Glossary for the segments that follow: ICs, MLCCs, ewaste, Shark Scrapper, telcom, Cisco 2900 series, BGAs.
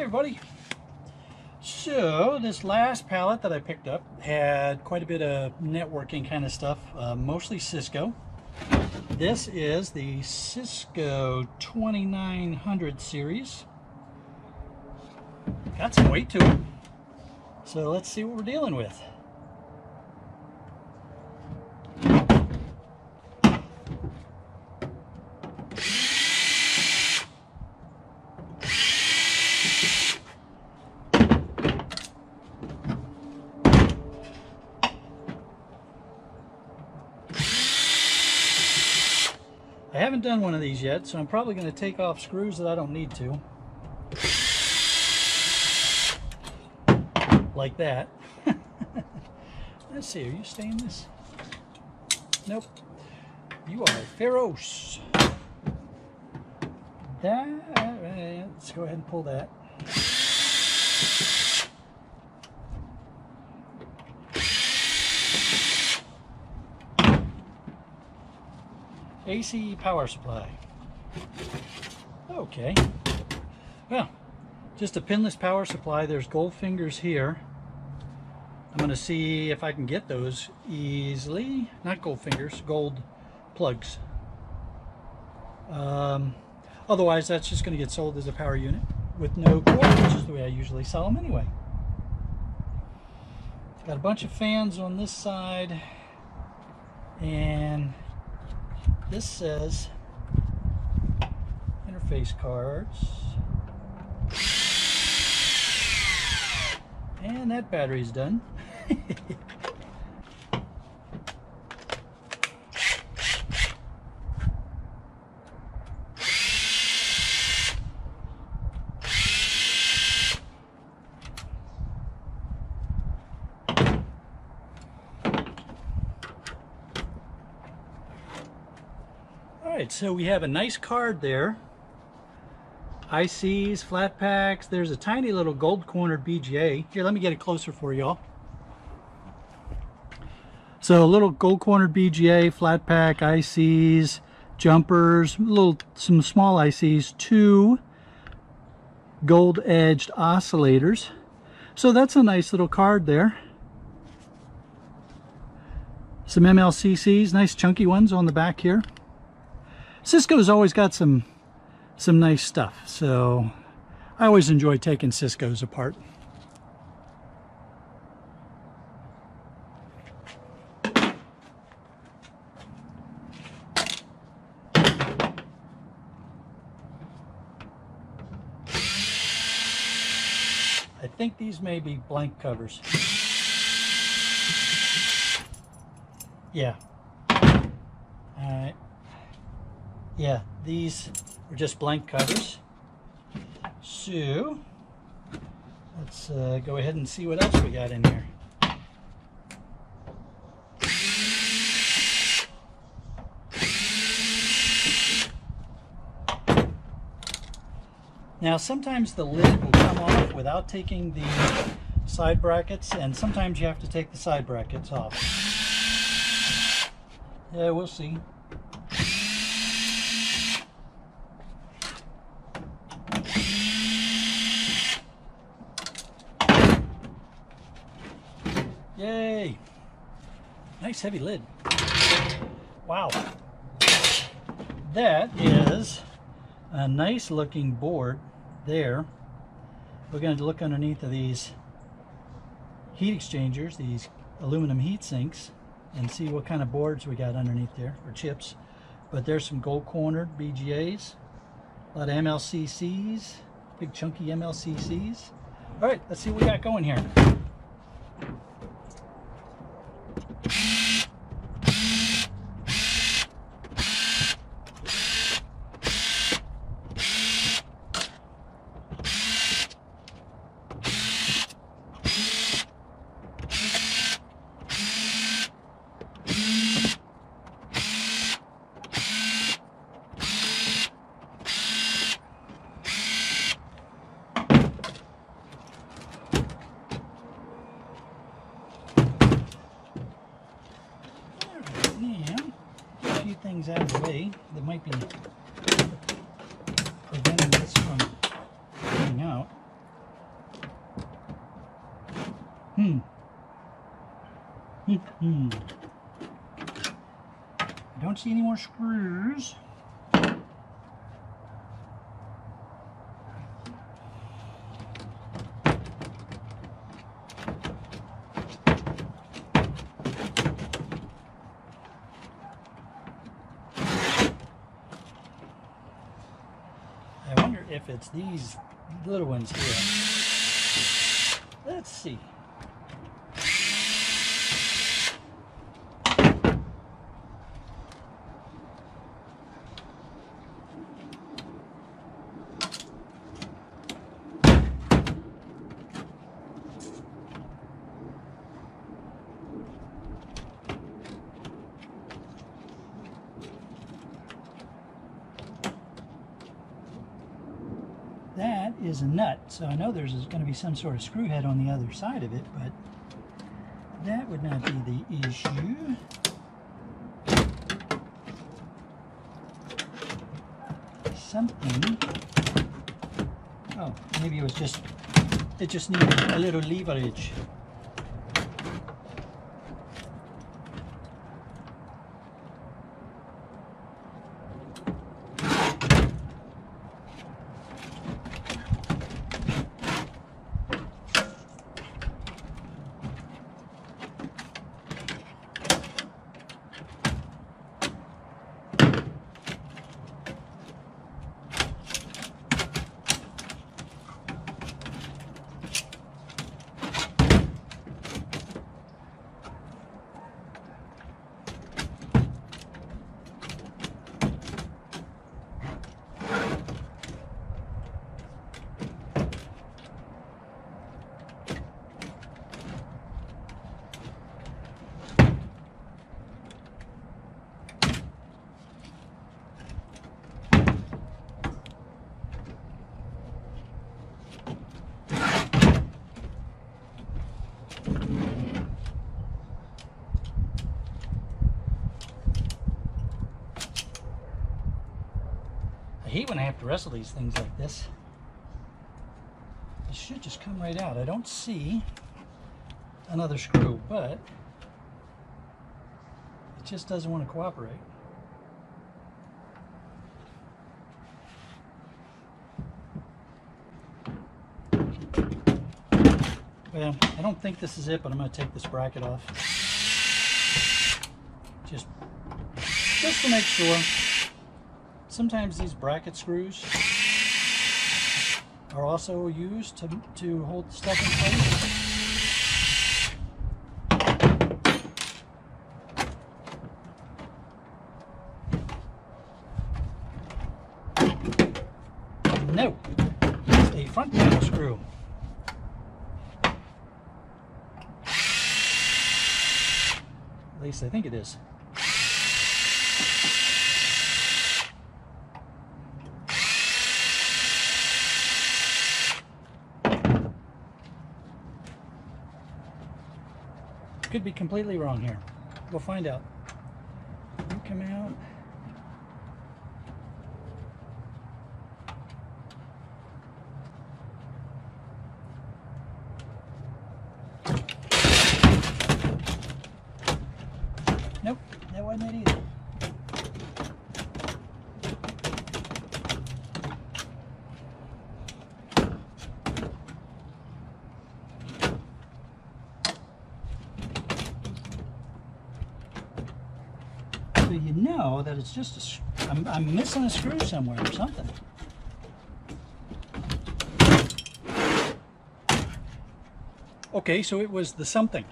Hey everybody. So this last pallet that I picked up had quite a bit of networking kind of stuff, mostly Cisco. This is the Cisco 2900 series. Got some weight to it. So let's see what we're dealing with. I haven't done one of these yet, so I'm probably going to take off screws that I don't need to. Like that. Let's see, are you staying this? Nope. You are ferocious. Let's go ahead and pull that. AC power supply. Okay. Well, just a pinless power supply. There's gold fingers here. I'm going to see if I can get those easily. Not gold fingers, gold plugs. Otherwise, that's just going to get sold as a power unit with no cord, which is the way I usually sell them anyway. Got a bunch of fans on this side. And this says interface cards, and that battery's done. So we have a nice card there. ICs, flat packs. There's a tiny little gold cornered BGA. Here, let me get it closer for y'all. So a little gold cornered BGA, flat pack, ICs, jumpers, some small ICs, two gold edged oscillators. So that's a nice little card there. Some MLCCs, nice chunky ones on the back here. Cisco's always got some nice stuff, so I always enjoy taking Cisco's apart. I think these may be blank covers. Yeah. Alright. Yeah, these are just blank covers. So let's go ahead and see what else we got in here. Now sometimes the lid will come off without taking the side brackets, and sometimes you have to take the side brackets off. Yeah, we'll see. Yay! Nice heavy lid. Wow. That is a nice looking board there. We're going to look underneath of these heat exchangers, these aluminum heat sinks, and see what kind of boards we got underneath there, or chips. But there's some gold cornered BGAs, a lot of MLCCs, big chunky MLCCs. All right, let's see what we got going here. Things out of the way that might be preventing this from coming out. I don't see any more screws. I wonder if it's these little ones here. Let's see. That is a nut, so I know there's going to be some sort of screw head on the other side of it, but that would not be the issue. Something, oh, maybe it was just, it just needed a little leverage. I hate when I have to wrestle these things like this. It should just come right out. I don't see another screw, but it just doesn't want to cooperate. Well, I don't think this is it, but I'm going to take this bracket off. Just to make sure. Sometimes these bracket screws are also used to hold stuff in place. No, it's a front panel screw. At least I think it is. Could be completely wrong here. We'll find out. You come out. Nope, that wasn't it either. So you know that it's just a, I'm missing a screw somewhere or something. Okay, so it was the something.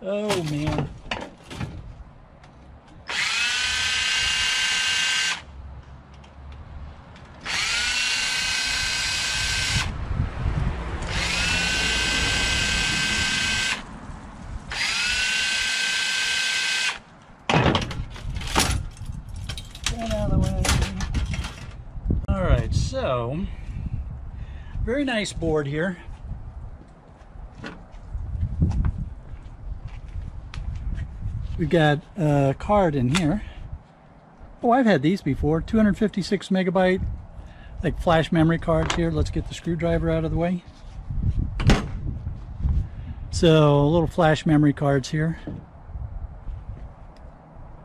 Oh man. So, very nice board here. We've got a card in here. Oh, I've had these before. 256 megabyte, like flash memory cards here. Let's get the screwdriver out of the way. So little flash memory cards here.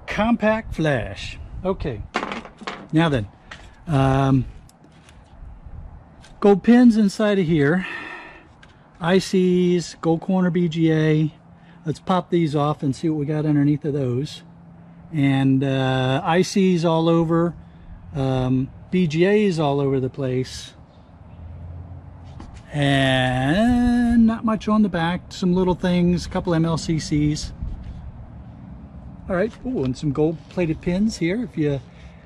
Compact flash. Okay, now then, gold pins inside of here, ICs, gold corner BGA. Let's pop these off and see what we got underneath of those. And ICs all over, BGAs all over the place, and not much on the back. Some little things, a couple MLCCs. All right. Oh, and some gold-plated pins here. If you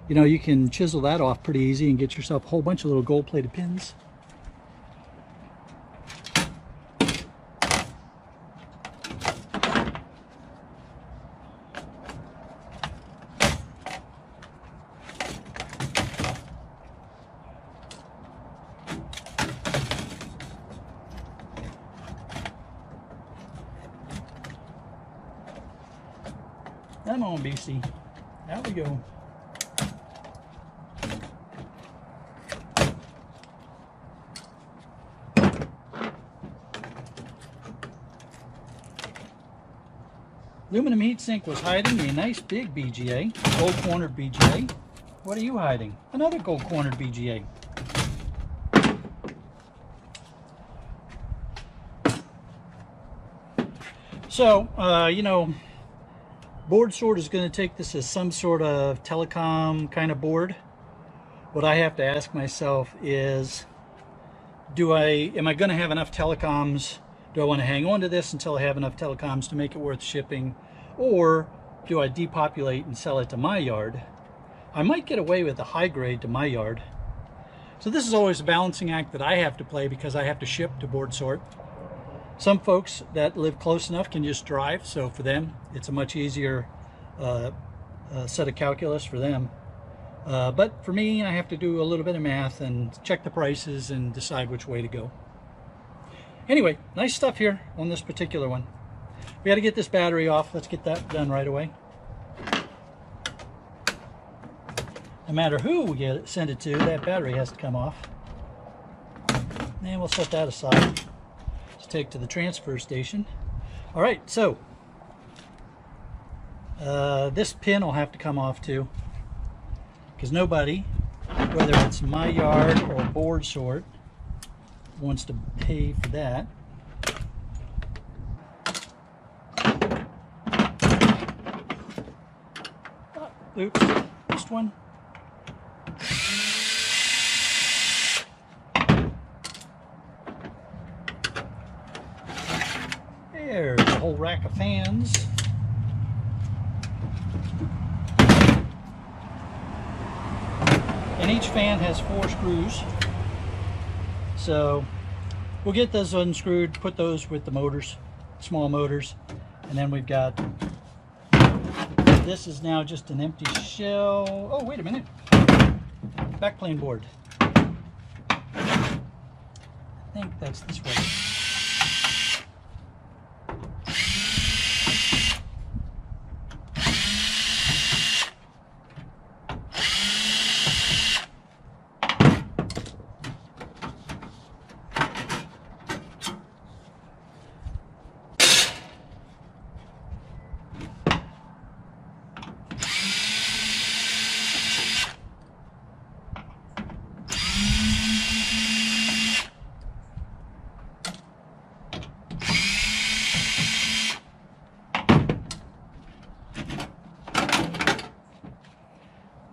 know, you can chisel that off pretty easy and get yourself a whole bunch of little gold-plated pins. Come on, BC. Out we go. Aluminum heatsink was hiding a nice big BGA, gold cornered BGA. What are you hiding? Another gold cornered BGA. So, you know, board sort is going to take this as some sort of telecom kind of board. What I have to ask myself is, am I going to have enough telecoms? Do I want to hang on to this until I have enough telecoms to make it worth shipping? Or do I depopulate and sell it to my yard? I might get away with a high grade to my yard. So this is always a balancing act that I have to play because I have to ship to board sort. Some folks that live close enough can just drive, so for them it's a much easier set of calculus for them. But for me, I have to do a little bit of math and check the prices and decide which way to go. Anyway, nice stuff here on this particular one. We got to get this battery off. Let's get that done right away. No matter who we send it to, that battery has to come off. And we'll set that aside. Take to the transfer station. All right, so this pin will have to come off too, because nobody, whether it's my yard or board sort, wants to pay for that. Oh, oops, missed one. There's a whole rack of fans. And each fan has 4 screws. So we'll get those unscrewed, put those with the motors, small motors. And then we've got, this is now just an empty shell. Oh, wait a minute. Backplane board. I think that's this way.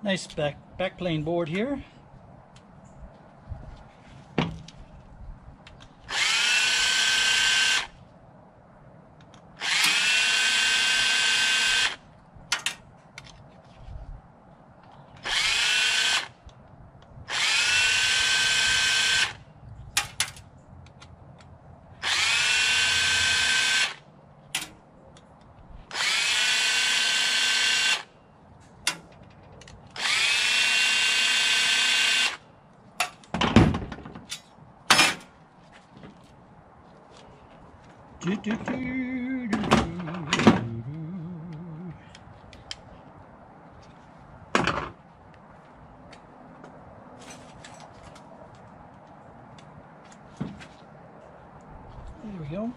Nice backplane board here. There we go.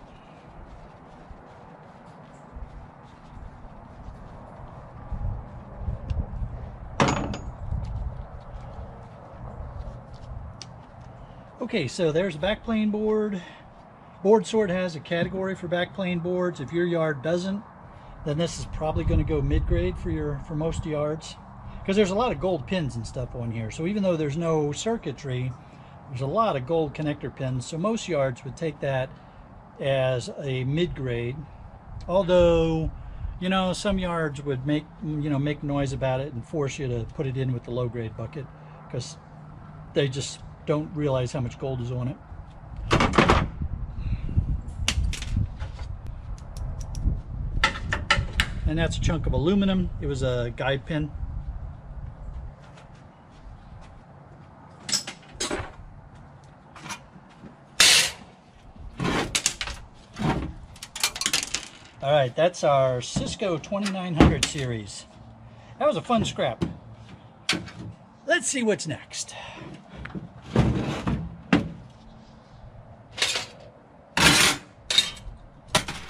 Okay, so there's a backplane board. Board sort has a category for backplane boards. If your yard doesn't, then this is probably going to go mid-grade for most yards, because there's a lot of gold pins and stuff on here. So even though there's no circuitry, there's a lot of gold connector pins. So most yards would take that as a mid-grade. Although, you know, some yards would make noise about it and force you to put it in with the low-grade bucket, because they just don't realize how much gold is on it. And that's a chunk of aluminum. It was a guide pin. All right, that's our Cisco 2900 series. That was a fun scrap. Let's see what's next.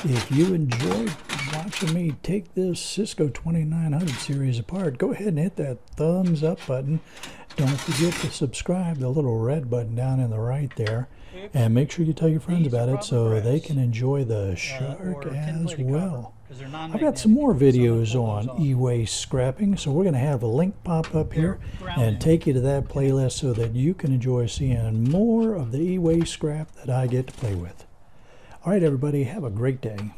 If you enjoyed watching me take this Cisco 2900 series apart, go ahead and hit that thumbs up button. Don't forget to subscribe, the little red button down in the right there. And make sure you tell your friends about it so they can enjoy the shark as well. I've got some more videos on e-waste scrapping, so we're going to have a link pop up here and take you to that playlist so that you can enjoy seeing more of the e-waste scrap that I get to play with. All right, everybody, have a great day.